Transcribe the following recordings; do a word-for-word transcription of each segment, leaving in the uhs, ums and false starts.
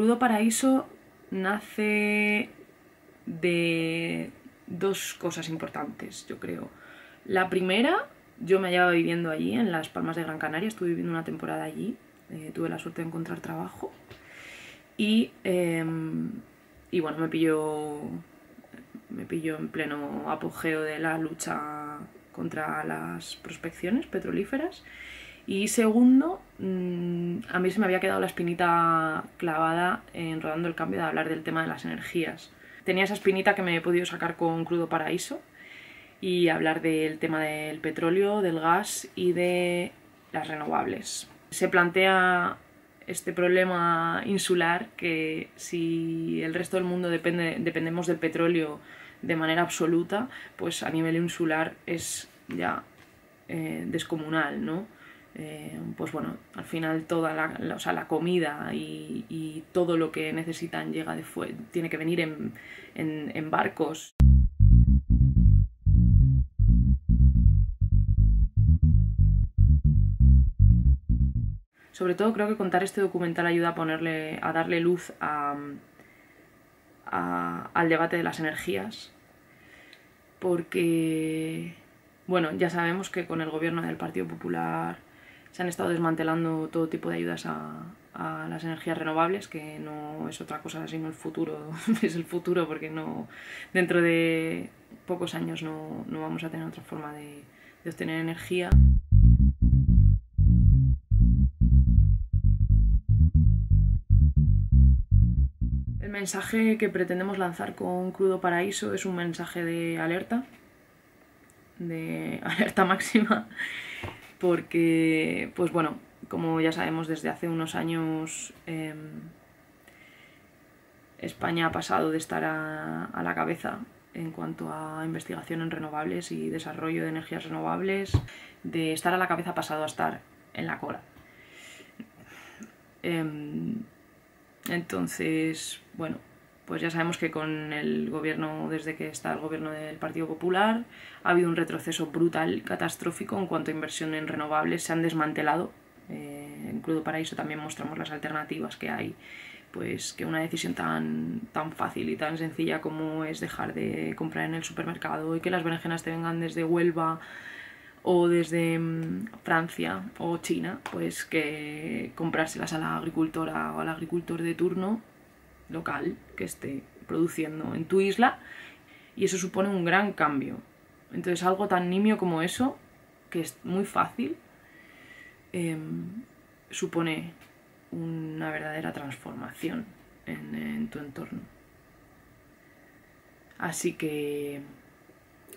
Crudo Paraíso nace de dos cosas importantes, yo creo. La primera, yo me hallaba viviendo allí, en Las Palmas de Gran Canaria, estuve viviendo una temporada allí, eh, tuve la suerte de encontrar trabajo y, eh, y bueno, me pilló, me pilló en pleno apogeo de la lucha contra las prospecciones petrolíferas. Y segundo, a mí se me había quedado la espinita clavada en Rodando el Cambio de hablar del tema de las energías. Tenía esa espinita que me he podido sacar con Crudo Paraíso y hablar del tema del petróleo, del gas y de las renovables. Se plantea este problema insular que si el resto del mundo depende, dependemos del petróleo de manera absoluta, pues a nivel insular es ya eh, descomunal, ¿no? Eh, pues bueno, al final toda la, la, o sea, la comida y, y todo lo que necesitan llega de fuera, tiene que venir en, en, en barcos. Sobre todo creo que contar este documental ayuda a ponerle, a darle luz a, a, al debate de las energías, porque bueno, ya sabemos que con el gobierno del Partido Popular se han estado desmantelando todo tipo de ayudas a, a las energías renovables, que no es otra cosa sino el futuro, es el futuro porque no, dentro de pocos años no, no vamos a tener otra forma de, de obtener energía. El mensaje que pretendemos lanzar con Crudo Paraíso es un mensaje de alerta, de alerta máxima, porque, pues bueno, como ya sabemos, desde hace unos años eh, España ha pasado de estar a, a la cabeza en cuanto a investigación en renovables y desarrollo de energías renovables, de estar a la cabeza ha pasado a estar en la cola. Eh, entonces, bueno, pues ya sabemos que con el gobierno, desde que está el gobierno del Partido Popular, ha habido un retroceso brutal, catastrófico en cuanto a inversión en renovables, se han desmantelado. Eh, en Crudo Paraíso también mostramos las alternativas que hay, pues que una decisión tan, tan fácil y tan sencilla como es dejar de comprar en el supermercado y que las berenjenas te vengan desde Huelva o desde Francia o China, pues que comprárselas a la agricultora o al agricultor de turno local que esté produciendo en tu isla, y eso supone un gran cambio. Entonces algo tan nimio como eso, que es muy fácil, eh, supone una verdadera transformación en, en tu entorno. Así que,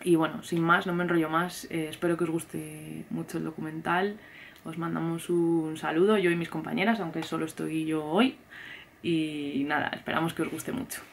y bueno, sin más, no me enrollo más, eh, espero que os guste mucho el documental, os mandamos un saludo, yo y mis compañeras, aunque solo estoy yo hoy. Y nada, esperamos que os guste mucho.